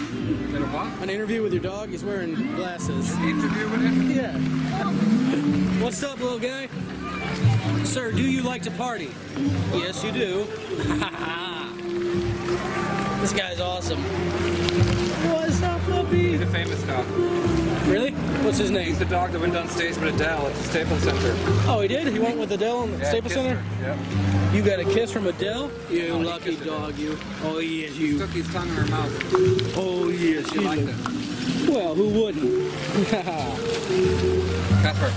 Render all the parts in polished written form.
Did a what? An interview with your dog. He's wearing glasses. Interview with him? Yeah. What's up, little guy? Sir, do you like to party? Yes, you do. This guy's awesome. What's up, puppy? He's a famous dog. Really? What's his name? He's the dog that went on stage with Adele at the Staples Center. Oh, he did? He went with Adele at the Staples Center? Yeah. You got a kiss from Adele? You lucky dog, you. Oh, yes, you. She took his tongue in her mouth. Oh, yes, you liked it. Well, who wouldn't? Casper.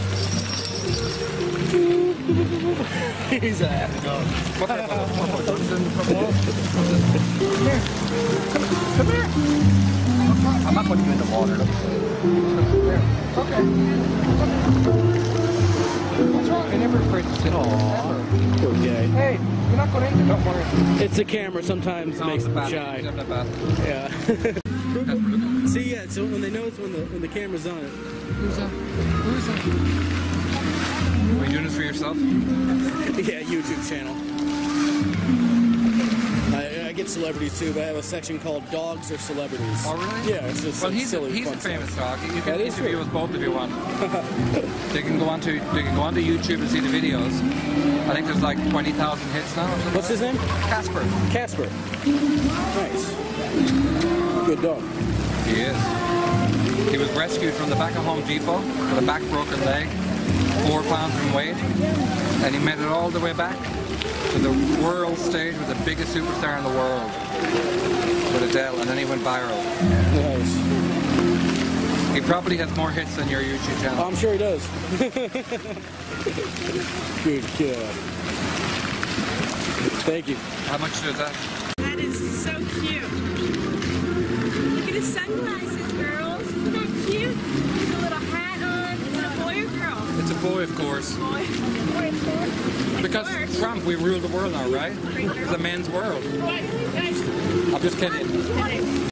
He's a happy dog. Come here. I'm not putting you in the water. It's okay. What's wrong? I never afraid to sit on ever. Okay. Hey, you're not going in. Don't worry. It's the camera sometimes makes them shy. Yeah. See, yeah, so when they know it's when the camera's on it. Who's that? Who's that? Are you doing this for yourself? Yeah, YouTube channel. I get celebrities too, but I have a section called Dogs or Celebrities. Oh, really? Yeah, it's just well, he's a famous dog. You can interview with both if you want. They can go onto YouTube and see the videos. I think there's like 20,000 hits now. What's his name? Casper. Casper. Nice. Good dog. He is. He was rescued from the back of Home Depot with a back broken leg. 4 pounds in weight, and he made it all the way back to the world stage with the biggest superstar in the world, with Adele, and then he went viral. Nice. He probably has more hits than your YouTube channel. Oh, I'm sure he does. Good God. Thank you. How much does that? That is so cute. Look at his sunglasses, girls. Isn't that cute? He's a little high. It's a boy, of course. Boy. Because of Trump, we rule the world now, right? It's a man's world. I'm just kidding.